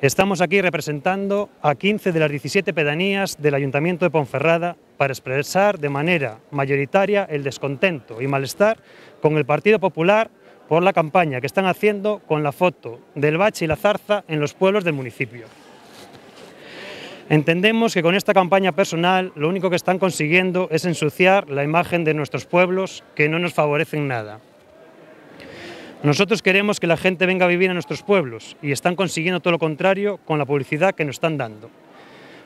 Estamos aquí representando a 15 de las 17 pedanías del Ayuntamiento de Ponferrada para expresar de manera mayoritaria el descontento y malestar con el Partido Popular por la campaña que están haciendo con la foto del bache y la zarza en los pueblos del municipio. Entendemos que con esta campaña personal lo único que están consiguiendo es ensuciar la imagen de nuestros pueblos, que no nos favorecen nada. Nosotros queremos que la gente venga a vivir a nuestros pueblos y están consiguiendo todo lo contrario con la publicidad que nos están dando.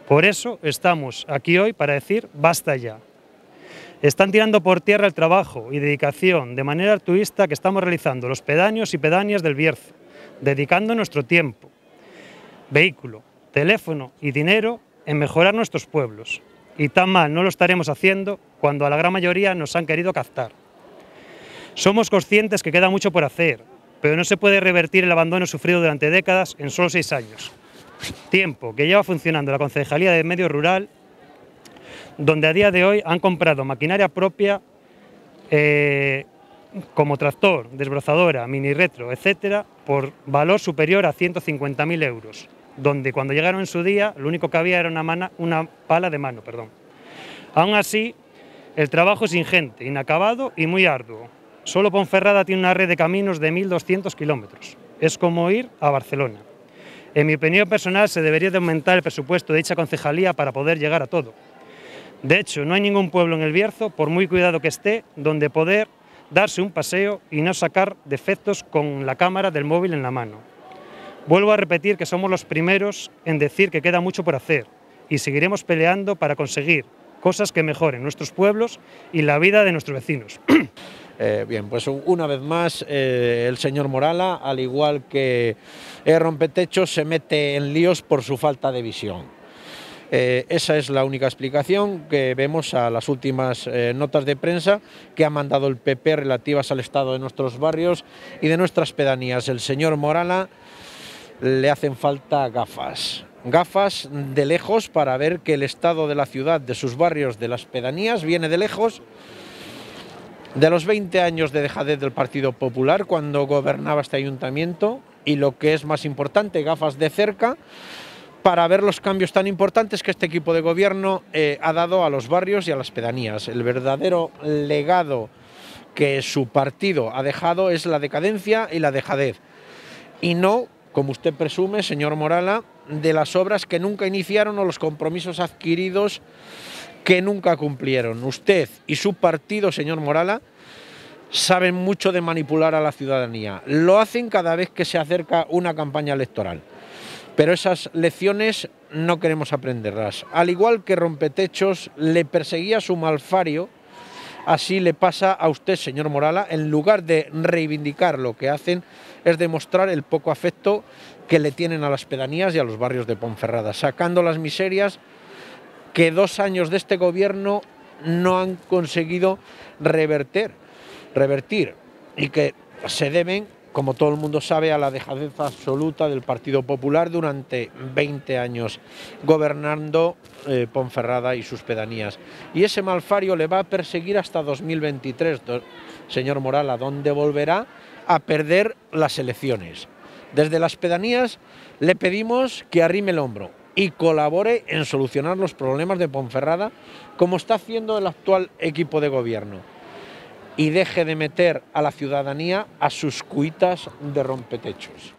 Por eso estamos aquí hoy para decir basta ya. Están tirando por tierra el trabajo y dedicación de manera altruista que estamos realizando los pedaños y pedañas del Bierzo, dedicando nuestro tiempo, vehículo, teléfono y dinero en mejorar nuestros pueblos. Y tan mal no lo estaremos haciendo cuando a la gran mayoría nos han querido captar. Somos conscientes que queda mucho por hacer, pero no se puede revertir el abandono sufrido durante décadas en solo 6 años. Tiempo que lleva funcionando la Concejalía de Medio Rural, donde a día de hoy han comprado maquinaria propia como tractor, desbrozadora, mini retro, etc., por valor superior a 150.000 euros, donde cuando llegaron en su día lo único que había era una pala de mano. Aún así, el trabajo es ingente, inacabado y muy arduo. Solo Ponferrada tiene una red de caminos de 1.200 kilómetros. Es como ir a Barcelona. En mi opinión personal, se debería de aumentar el presupuesto de dicha concejalía para poder llegar a todo. De hecho, no hay ningún pueblo en el Bierzo, por muy cuidado que esté, donde poder darse un paseo y no sacar defectos con la cámara del móvil en la mano. Vuelvo a repetir que somos los primeros en decir que queda mucho por hacer y seguiremos peleando para conseguir cosas que mejoren nuestros pueblos y la vida de nuestros vecinos. Bien, pues una vez más el señor Morala, al igual que Rompetechos, se mete en líos por su falta de visión. Esa es la única explicación que vemos a las últimas notas de prensa que ha mandado el PP relativas al estado de nuestros barrios y de nuestras pedanías. El señor Morala le hacen falta gafas. Gafas de lejos para ver que el estado de la ciudad, de sus barrios, de las pedanías, viene de lejos. De los 20 años de dejadez del Partido Popular, cuando gobernaba este ayuntamiento, y lo que es más importante, gafas de cerca, para ver los cambios tan importantes que este equipo de gobierno ha dado a los barrios y a las pedanías. El verdadero legado que su partido ha dejado es la decadencia y la dejadez. Y no, como usted presume, señor Morala, de las obras que nunca iniciaron o los compromisos adquiridos que nunca cumplieron. Usted y su partido, señor Morala, saben mucho de manipular a la ciudadanía. Lo hacen cada vez que se acerca una campaña electoral. Pero esas lecciones no queremos aprenderlas. Al igual que Rompetechos le perseguía su malfario, así le pasa a usted, señor Morala. En lugar de reivindicar lo que hacen, es demostrar el poco afecto que le tienen a las pedanías y a los barrios de Ponferrada, sacando las miserias que 2 años de este gobierno no han conseguido revertir y que se deben, como todo el mundo sabe, a la dejadez absoluta del Partido Popular durante 20 años gobernando Ponferrada y sus pedanías. Y ese malfario le va a perseguir hasta 2023, señor Morala, donde volverá a perder las elecciones. Desde las pedanías le pedimos que arrime el hombro y colabore en solucionar los problemas de Ponferrada, como está haciendo el actual equipo de gobierno, y deje de meter a la ciudadanía a sus cuitas de rompetechos.